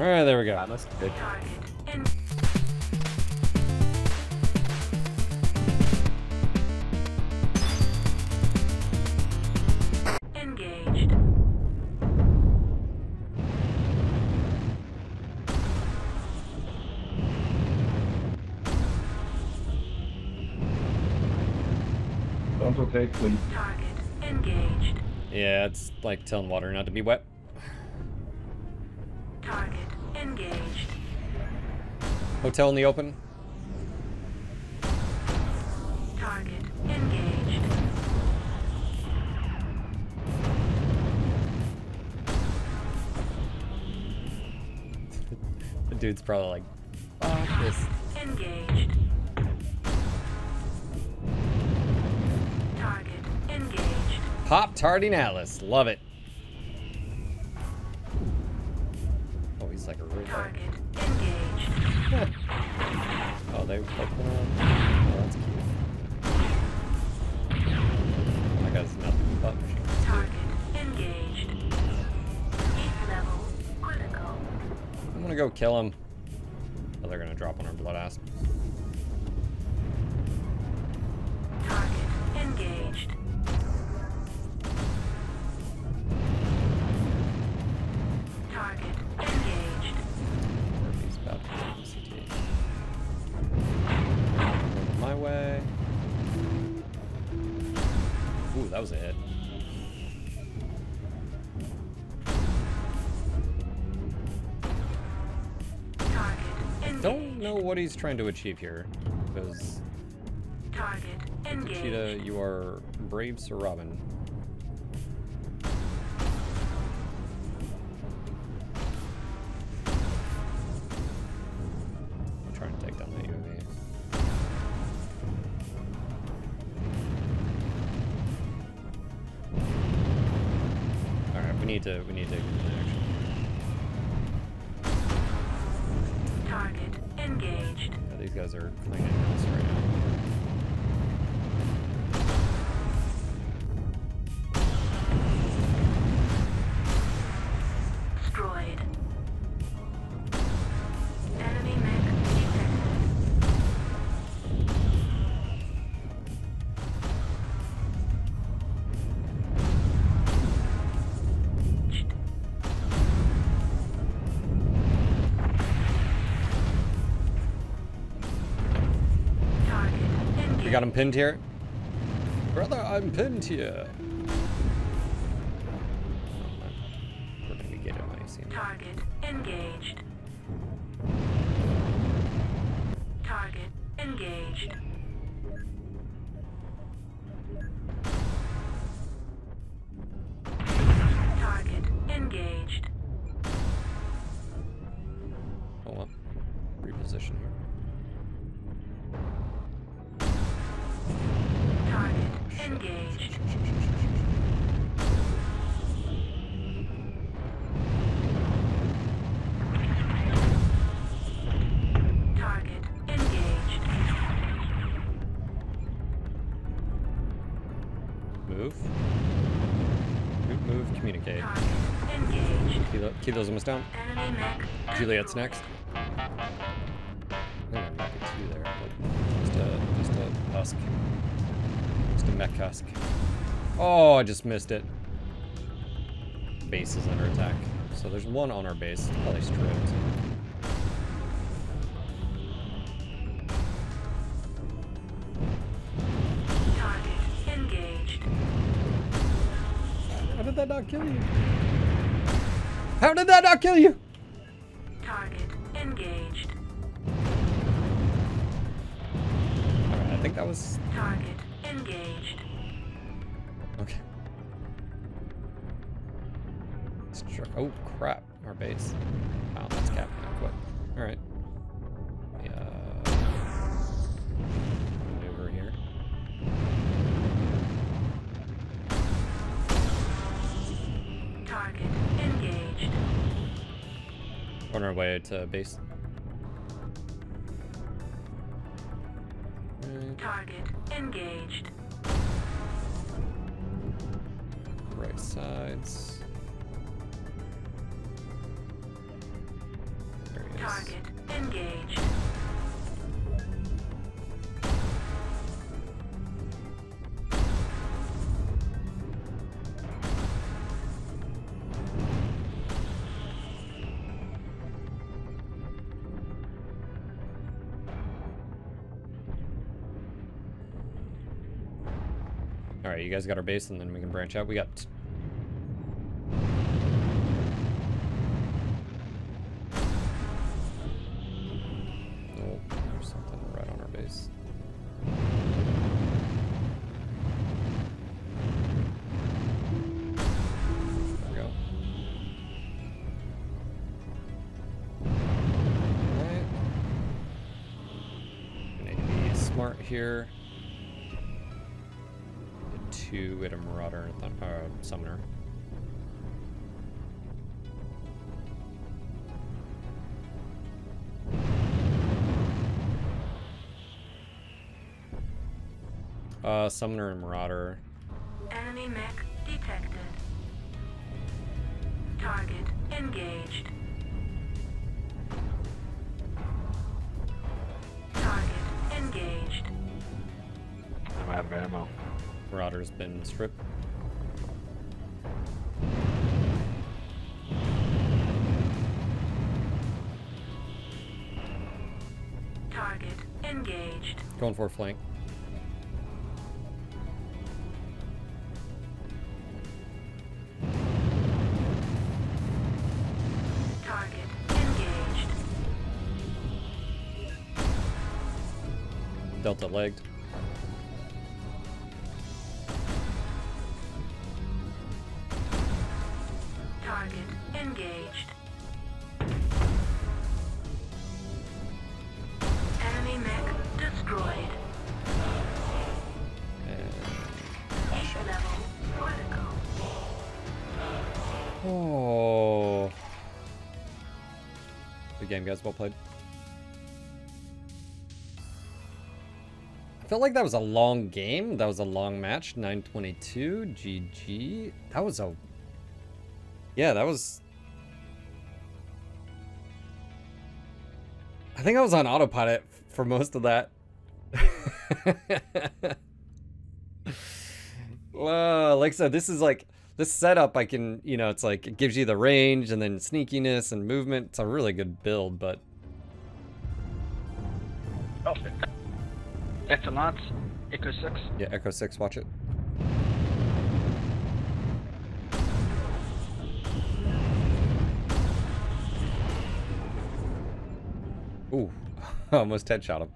Alright, there we go. That looks good. Okay, please. Target engaged. Yeah, it's like telling water not to be wet. Target engaged. Hotel in the open. Target engaged. The dude's probably like, fuck this. Engaged. Pop Tardinalis, love it. Oh, he's like a real target engaged. Yeah. Oh, they like oh, that's cute. Oh my god, it's nothing but machine. Target engaged. Heat level critical. I'm gonna go kill him. Oh, they're gonna drop on our blood ass. Target engaged. That was a hit. I don't know what he's trying to achieve here, because Cheetah, you are brave Sir Robin. I'm trying to take down the UAV. We need to take action. Target engaged. Yeah, these guys are cleaning us right now. Destroyed. Enemy mech detected. Got him pinned here. Brother, I'm pinned here. We're gonna get him, I see him. Target engaged. Target engaged. Target engaged. Hold on. Reposition here. Engaged. Target engaged. Move. Move, communicate. Target engaged. Keep those almost down. Juliet's next. No, I'm not gonna do there, but just a husk. Just a mech husk. Oh, I just missed it. Base is under attack. So there's one on our base. It's probably stripped. Target engaged. How did that not kill you? How did that not kill you? Target engaged. Alright, I think that was... Target. Engaged. Okay. Oh crap! Our base. Wow, that's capping out quick. All right. Maneuver here. Target engaged. On our way to base. Target engaged. Right sides. Alright, you guys got our base, and then we can branch out. We got... oh, there's something right on our base. There we go. Alright. We need to be smart here. Two at a Marauder and Summoner. Summoner and Marauder. Enemy mech detected. Target engaged. Target engaged. I'm out of ammo. Marauder's been stripped. Target engaged. Going for a flank. Target engaged. Delta legged. Game, guys, well played. I felt like that was a long game. That was a long match. 922. GG. That was a... yeah, that was... I think I was on autopilot for most of that. Well, like I said, this is like... this setup, I can, you know, it's like, it gives you the range and then sneakiness and movement. It's a really good build, but... oh, that's a lot. Echo 6. Yeah, Echo 6, watch it. Ooh, almost headshot him.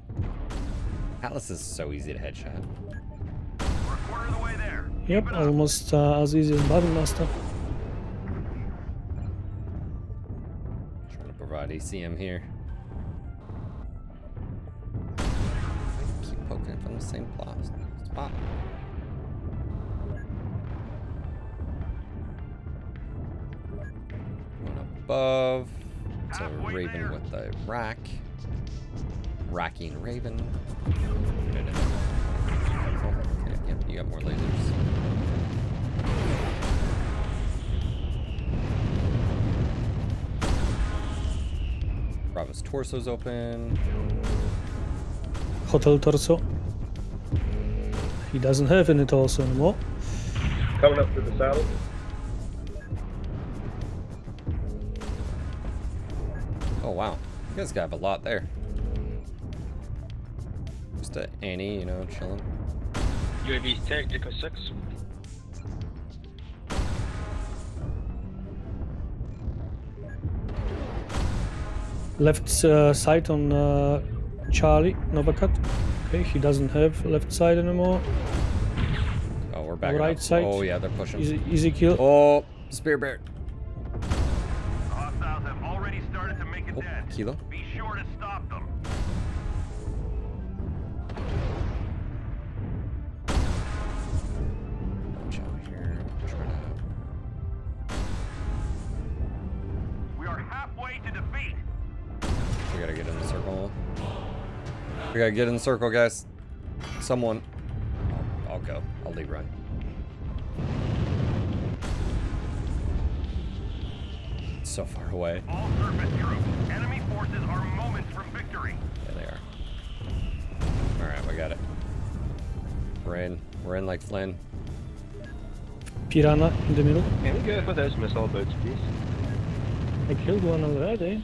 Atlas is so easy to headshot. We're a quarter of the way there. Yep, almost as easy as Battlemaster. Trying to provide ECM here. Keep poking from the same spot. One above. It's a Raven with a rack. Racking Raven. Put it in. Yep, you got more lasers. Bravo's torso's open. Hotel torso. He doesn't have any torso anymore. Coming up to the saddle. Oh wow, you guys got a lot there. Just a Annie, you know, chilling. UAV tag, Echo 6. Left side on Charlie, Novacat. Okay, he doesn't have left side anymore. Oh, we're back. Right side. Oh, yeah, they're pushing. Easy kill. Oh, Spear Bear. Hostiles have already started to make it dead. Kilo. Be sure to stop them. We gotta get in the circle. We gotta get in the circle, guys. Someone. I'll go. I'll lead run. It's so far away. All surface group. Enemy forces are moments from victory. Yeah, they are. Alright, we got it. We're in. We're in like Flynn. Piranha in the middle. Can we go for those missile boats, please? I killed one already.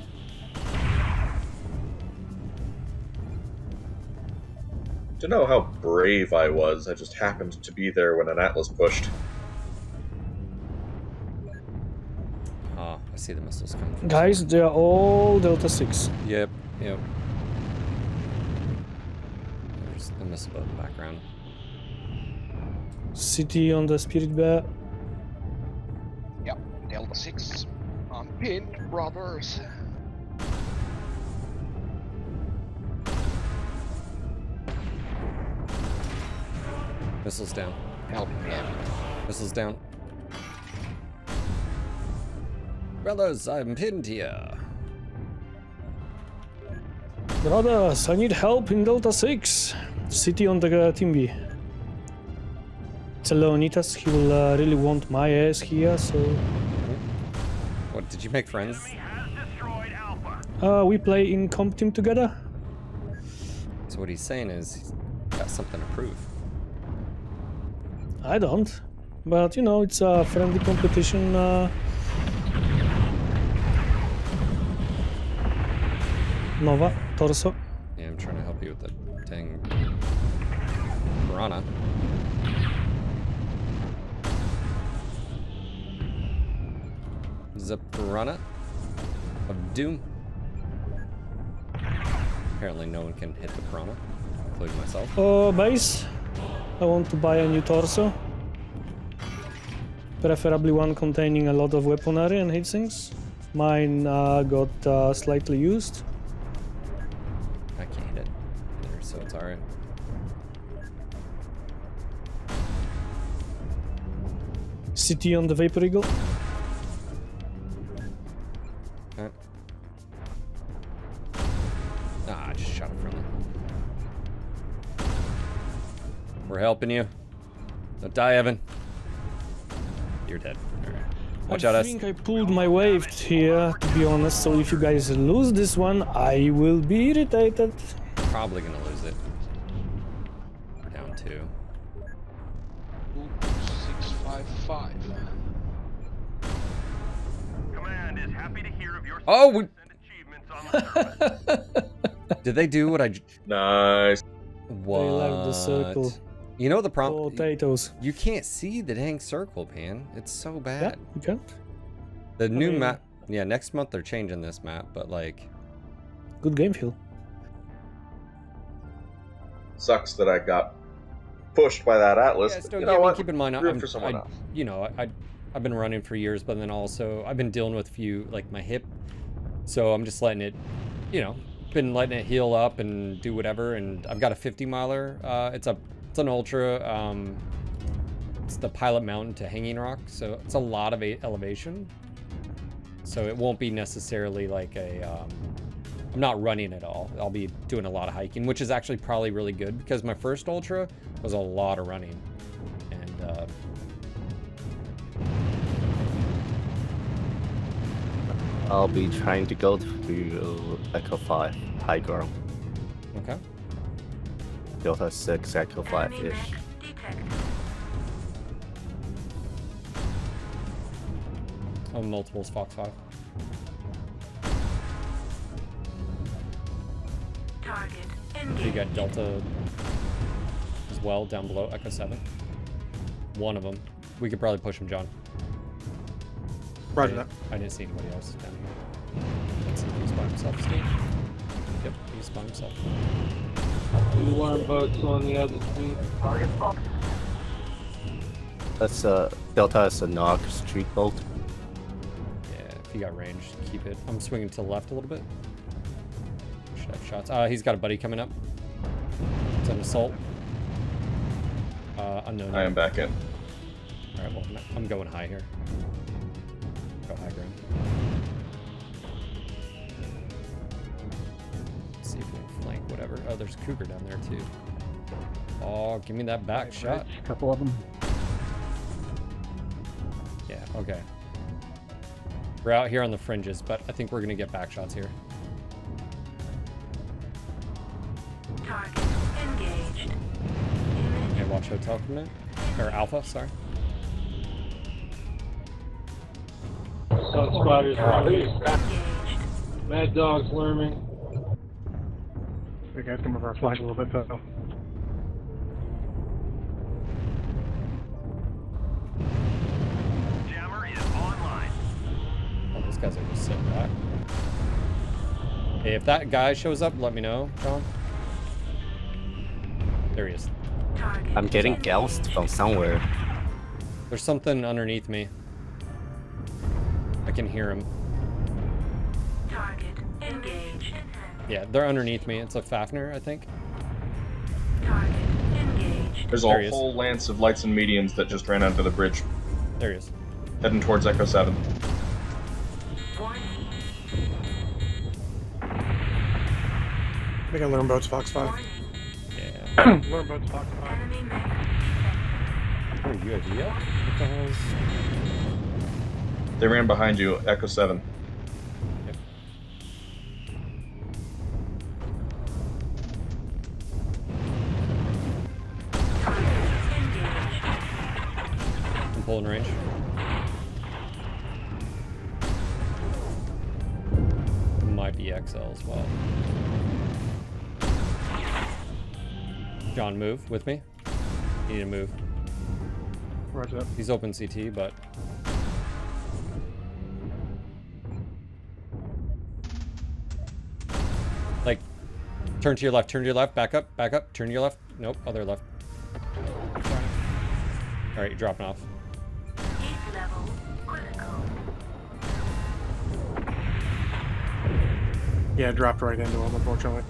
Don't know how brave I was. I just happened to be there when an Atlas pushed. Ah, I see the missiles coming from. Guys, they are all Delta 6. Yep, yep. There's the missile in the background. City on the spirit bear. Yep, Delta 6. I'm pinned, brothers. Missiles down. Help me. Missiles down. Brothers, I'm pinned here. Brothers, I need help in Delta 6. City on the Timby. Salonitas, he will really want my ass here, so... What, did you make friends? We play in comp team together. So what he's saying is, he's got something to prove. I don't, but you know, it's a friendly competition. Nova, torso. Yeah, I'm trying to help you with the dang piranha. The piranha of doom. Apparently no one can hit the piranha, including myself. Base. I want to buy a new torso, preferably one containing a lot of weaponry and hit things. Mine got slightly used. I can't hit it either, so it's alright. CT on the Vapor Eagle. I just shot it from it. We're helping you. Don't die, Evan. You're dead. All right. Watch out, us. I think I pulled my wave here, to be honest, so if you guys lose this one, I will be irritated. Probably gonna lose it. We're down 2. 655. Command is happy to hear of your success and achievements on the service. Did they do what I... Nice. What? They left the circle. You know the problem? Potatoes. You can't see the dang circle, man. It's so bad. Yeah, you can't. The new map. Yeah, next month they're changing this map, but like. Good game feel. Sucks that I got pushed by that Atlas. Yeah, still, you know what? Keep in mind, I've been running for years, but then also I've been dealing with a few, like my hip. So I'm just letting it, you know, been letting it heal up and do whatever. And I've got a 50-miler. It's an ultra, it's the Pilot Mountain to Hanging Rock, so it's a lot of elevation. So it won't be necessarily like a, I'm not running at all. I'll be doing a lot of hiking, which is actually probably really good because my first ultra was a lot of running. And I'll be trying to go to Echo 5, High Girl. Okay. Delta 6, Echo 5-ish. Oh, multiples, Fox 5. Target. So you got Delta as well, down below, Echo 7. One of them. We could probably push him, John. Roger that. I didn't see anybody else down here. Let's see if he's by himself, Steve. Yep, he's by himself. Two warm boats on the other street. That's Delta is a knock street boat. Yeah, if you got range, keep it. I'm swinging to the left a little bit. Should have shots. He's got a buddy coming up. It's an assault. Unknown. I am back in. All right, well, I'm going high here. Go high ground. Whatever. Oh, there's a Cougar down there too. Oh, give me that back shot. A couple of them. Yeah, okay. We're out here on the fringes, but I think we're gonna get back shots here. Target engaged. Okay, watch Hotel for a minute. Or Alpha, sorry. Sun Spiders engaged. Mad Dog's learming. You guys come over our flag a little bit, though. guys are just sitting back. Hey, if that guy shows up, let me know, John. There he is. I'm getting doused from somewhere. There's something underneath me. I can hear him. Target engaged. Yeah, they're underneath me. It's a Fafner, I think. Target engaged. There's a whole lance of lights and mediums that just ran under the bridge. There he is. Heading towards Echo 7. We got Learn Boats, Fox 5. Yeah. Learn Boats, Fox 5. Oh, you have yet? What the hell is... They ran behind you, Echo 7. Yep. I'm pulling range. Might be XL as well. John, move with me. You need to move. Roger that. He's open CT, but... Like, turn to your left, back up, turn to your left. Nope, other left. Alright, you're dropping off. Heat level critical. Yeah, dropped right into him, unfortunately.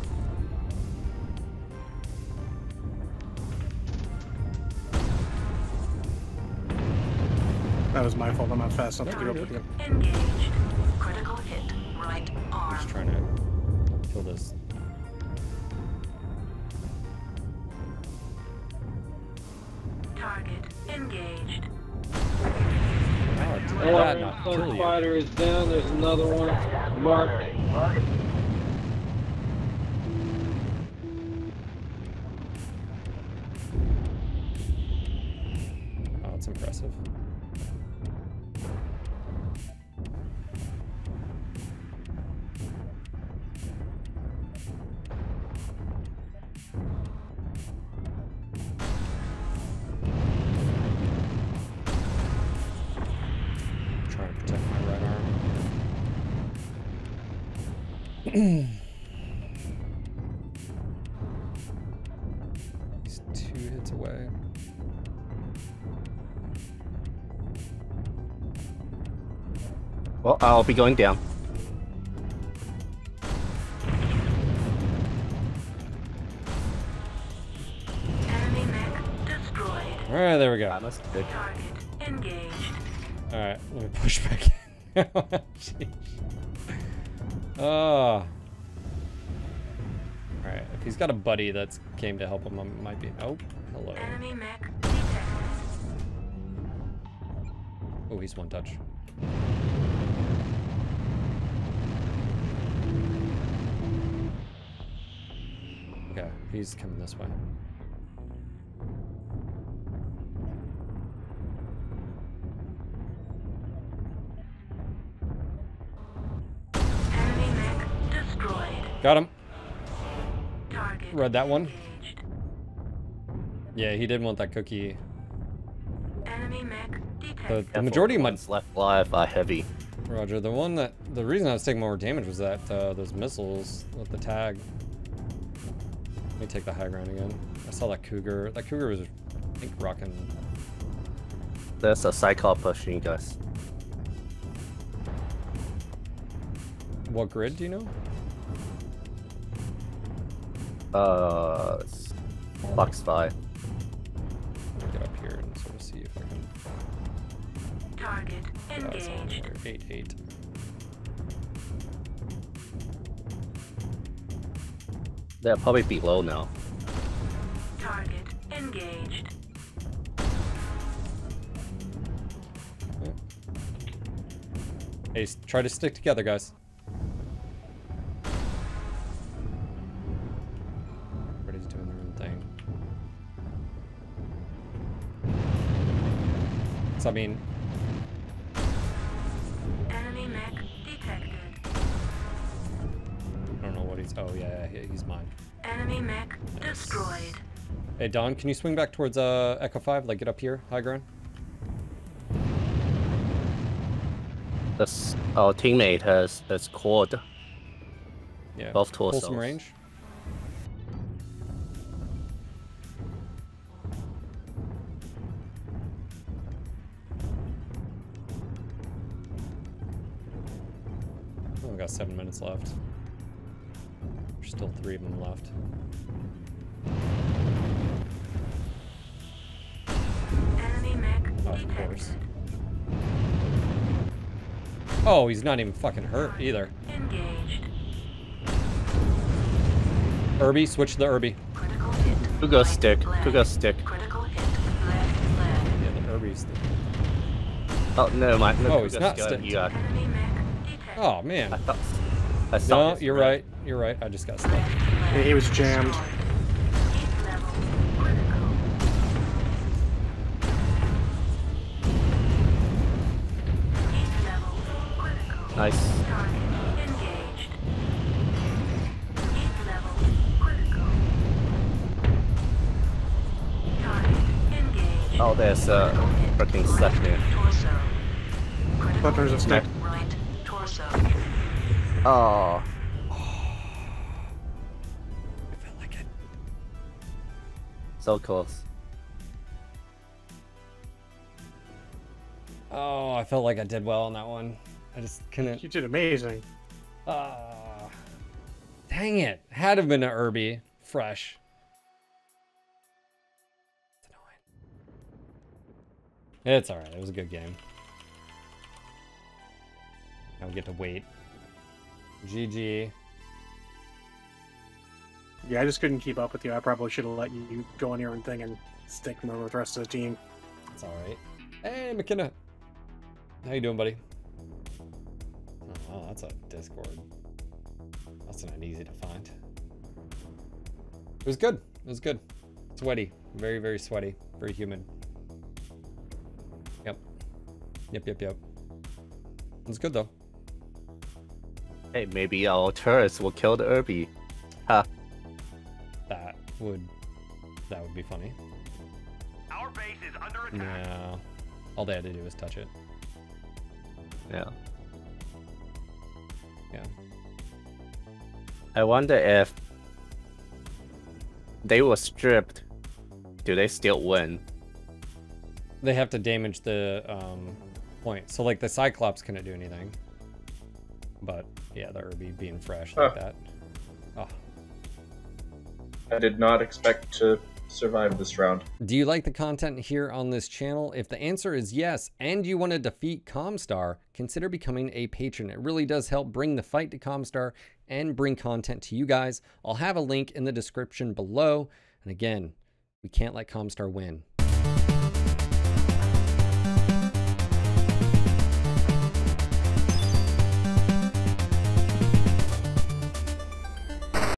That was my fault. I'm not fast enough to go up with you. Engaged. Critical hit. Right arm. I'm just trying to kill this. Target engaged. One fighter is down. There's another one. Mark. Oh, it's impressive. He's 2 hits away. Well, I'll be going down. Enemy mech destroyed. All right, there we go. That must be good. Target engaged. All right, let me push back in. Oh. Alright, if he's got a buddy that's came to help him, I might be... Oh, hello. Enemy mech detected. Oh, he's one touch. Okay, he's coming this way. Got him. Read that one. Yeah, he didn't want that cookie. The majority of my left live are heavy. Roger. The one that the reason I was taking more damage was that those missiles with the tag. Let me take the high ground again. I saw that Cougar. That Cougar was, I think, rocking. That's a Cyclops pushing us. What grid do you know? Box 5. Get up here and sort of see if I can. Target engaged. 8-8. They'll probably be low now. Target engaged. Okay. Hey, try to stick together, guys. I mean, enemy mech detected. I don't know what he's. Oh yeah, he's mine. Enemy mech destroyed. Hey Don, can you swing back towards Echo 5? Like get up here, high ground. Our teammate has caught. Yeah. Both torsos. Wholesome range. Oh, we got 7 minutes left. There's still 3 of them left. Of course. Oh, he's not even fucking hurt either. Engaged. Urbie, switch the Urbie. Cougar stick. Cougar stick. Critical hit. Yeah, the Urbie's the... Oh no, my. No, oh, he's not stick. Oh man. I saw. No, you're right. You're right. I just got stuck. Yeah, he was jammed. Nice. Engaged. Heat level critical. Target engaged. Oh, there's a fucking stuff here. Buttons of stick. Right torso. Oh. I felt like it. So close. Oh, I felt like I did well on that one. I just couldn't. You did amazing. Dang it. Had to have been an Urbie. Fresh. It's annoying. It's alright. It was a good game. Now we get to wait. GG. Yeah, I just couldn't keep up with you. I probably should have let you go on your own thing and stick them over with the rest of the team. It's alright. Hey, McKenna. How you doing, buddy? Oh, that's a Discord. That's not easy to find. It was good. It was good. Sweaty. Very, very sweaty. Very humid. Yep. Yep, yep, yep. It was good, though. Hey, maybe our tourists will kill the Urbie. Ha. That would be funny. Our base is under attack. No. All they had to do was touch it. Yeah. Yeah. I wonder if they were stripped, do they still win? They have to damage the point. So like the Cyclops couldn't do anything. But yeah, the Urbie being fresh like that. Oh. I did not expect to survive this round. Do you like the content here on this channel? If the answer is yes, and you want to defeat ComStar, consider becoming a patron. It really does help bring the fight to ComStar and bring content to you guys. I'll have a link in the description below. And again, we can't let ComStar win.